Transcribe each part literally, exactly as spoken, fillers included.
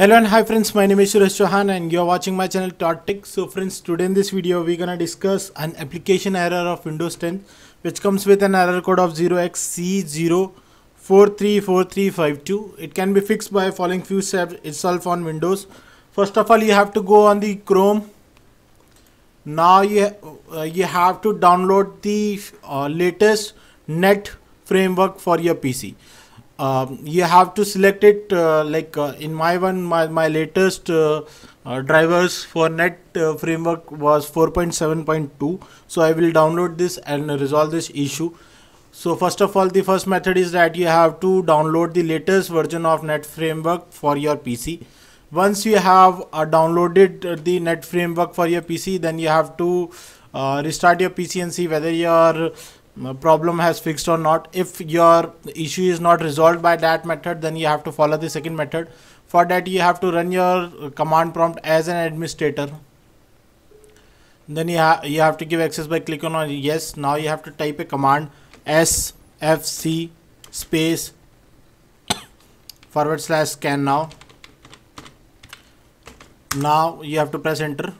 Hello and hi friends, my name is Suresh Chauhan and you are watching my channel Tod Tech. So friends, today in this video we are gonna discuss an application error of Windows ten which comes with an error code of zero x e zero four three four three five two. It can be fixed by following few steps itself on Windows. First of all, you have to go on the Chrome. Now you, uh, you have to download the uh, latest .NET framework for your P C. Um, you have to select it uh, like uh, in my one my, my latest uh, uh, drivers for .NET uh, framework was four point seven point two, so I will download this and resolve this issue. So first of all, the first method is that you have to download the latest version of .NET framework for your P C. Once you have uh, downloaded the .NET framework for your P C, then you have to uh, restart your P C and see whether your problem has fixed or not. If your issue is not resolved by that method, then you have to follow the second method. For that, you have to run your command prompt as an administrator. Then you, ha you have to give access by clicking on yes. Now you have to type a command S F C space forward slash scan now. Now you have to press enter.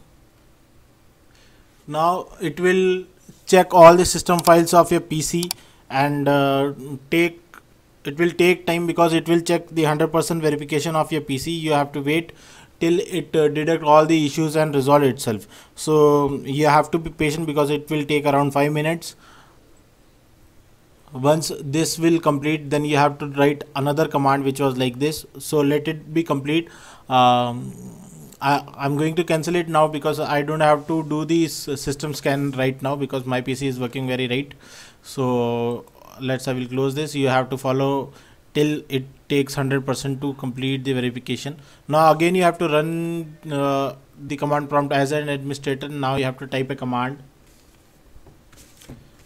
Now it will check all the system files of your P C and uh, take it will take time because it will check the one hundred percent verification of your P C. You have to wait till it uh, detect all the issues and resolve itself. So you have to be patient because it will take around five minutes. Once this will complete, then you have to write another command which was like this. So let it be complete. Um, I, I'm going to cancel it now because I don't have to do the system scan right now because my P C is working very right. So let's I will close this. You have to follow till it takes one hundred percent to complete the verification. Now again you have to run uh, the command prompt as an administrator. Now you have to type a command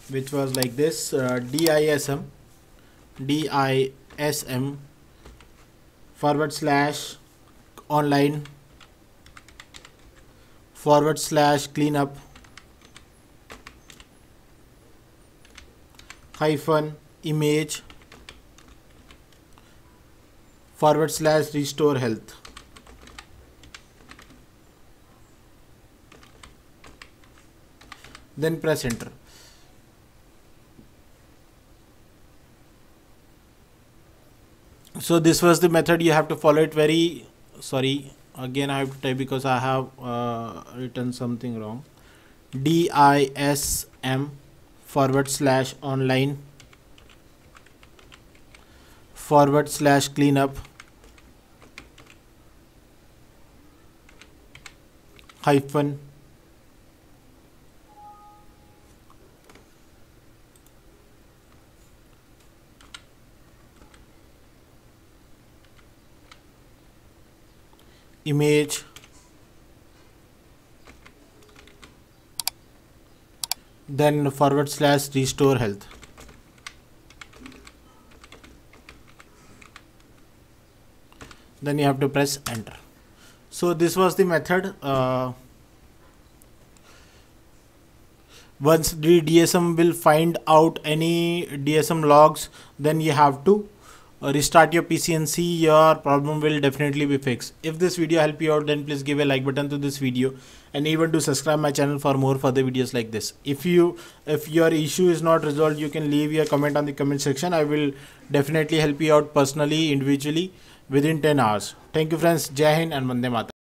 which was like this, uh, D I S M D I S M forward slash online forward slash cleanup hyphen image forward slash restore health. Then press enter. So this was the method. You have to follow it very sorry. Again, I have to type because I have uh, written something wrong. D I S M forward slash online forward slash cleanup hyphen image. Then forward slash restore health. Then you have to press enter. So this was the method. Uh, once the D S M will find out any D S M logs, then you have to restart your P C and see. Your problem will definitely be fixed. If this video helped you out, then please give a like button to this video and even to subscribe my channel for more further videos like this. If you if your issue is not resolved, you can leave your comment on the comment section. I will definitely help you out personally, individually within ten hours. Thank you friends. Jai Hind and Vande Mataram.